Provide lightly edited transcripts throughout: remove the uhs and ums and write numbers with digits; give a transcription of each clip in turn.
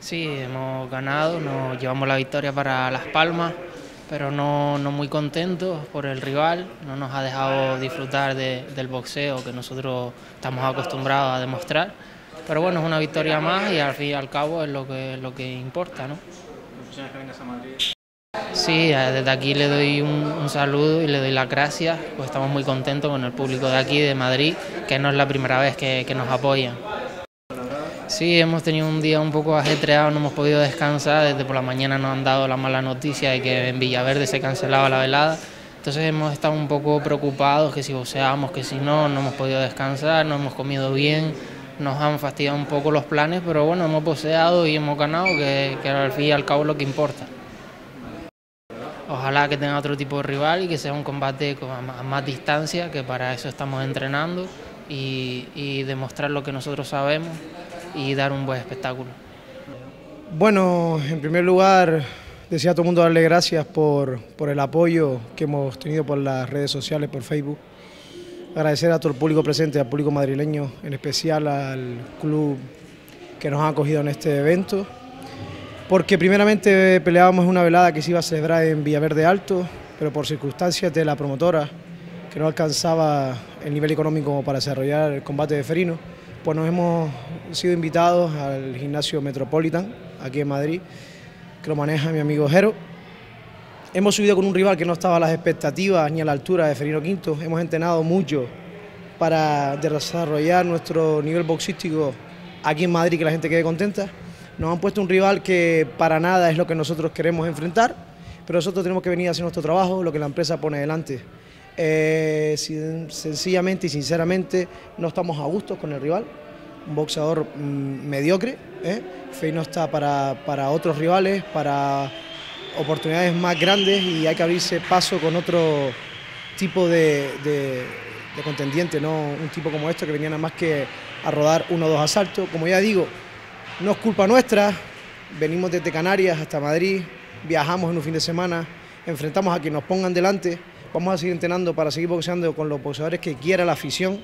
Sí, hemos ganado, nos llevamos la victoria para Las Palmas, pero no muy contentos por el rival, no nos ha dejado disfrutar del boxeo que nosotros estamos acostumbrados a demostrar. Pero bueno, es una victoria más y al fin y al cabo es lo que importa, ¿no? Que vengas a Madrid. Sí, desde aquí le doy un saludo y le doy las gracias, pues estamos muy contentos con el público de aquí, de Madrid, que no es la primera vez que nos apoyan. Sí, hemos tenido un día un poco ajetreado, no hemos podido descansar, desde por la mañana nos han dado la mala noticia de que en Villaverde se cancelaba la velada, entonces hemos estado un poco preocupados, que si boxeamos, que si no hemos podido descansar, no hemos comido bien, nos han fastidiado un poco los planes, pero bueno, hemos boxeado y hemos ganado, que al fin y al cabo es lo que importa. Ojalá que tenga otro tipo de rival y que sea un combate a más distancia, que para eso estamos entrenando y demostrar lo que nosotros sabemos y dar un buen espectáculo. Bueno, en primer lugar, deseo a todo el mundo darle gracias por el apoyo que hemos tenido por las redes sociales, por Facebook. Agradecer a todo el público presente, al público madrileño, en especial al club que nos ha acogido en este evento. Porque primeramente peleábamos una velada que se iba a celebrar en Villaverde Alto, pero por circunstancias de la promotora, que no alcanzaba el nivel económico para desarrollar el combate de felinos, pues nos hemos sido invitados al gimnasio Metropolitan, aquí en Madrid, que lo maneja mi amigo Jero. Hemos subido con un rival que no estaba a las expectativas ni a la altura de Felino Quinto. Hemos entrenado mucho para desarrollar nuestro nivel boxístico aquí en Madrid, que la gente quede contenta. Nos han puesto un rival que para nada es lo que nosotros queremos enfrentar, pero nosotros tenemos que venir a hacer nuestro trabajo, lo que la empresa pone delante. Sencillamente y sinceramente no estamos a gusto con el rival, un boxeador mediocre, Fey no está para otros rivales, para oportunidades más grandes, y hay que abrirse paso con otro tipo de contendiente, no un tipo como este que venía nada más que a rodar 1 o 2 asaltos. Como ya digo, no es culpa nuestra, venimos desde Canarias hasta Madrid, viajamos en un fin de semana, enfrentamos a quien nos pongan delante. Vamos a seguir entrenando para seguir boxeando con los boxeadores que quiera la afición,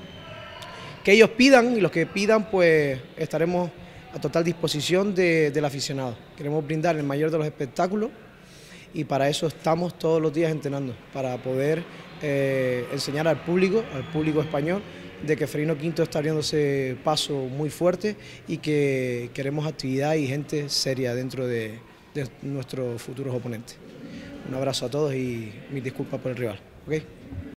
que ellos pidan, y los que pidan pues estaremos a total disposición del aficionado. Queremos brindar el mayor de los espectáculos y para eso estamos todos los días entrenando, para poder enseñar al público español, de que Felino Quinto está abriéndose paso muy fuerte y que queremos actividad y gente seria dentro de nuestros futuros oponentes. Un abrazo a todos y mis disculpas por el rival. ¿Okay?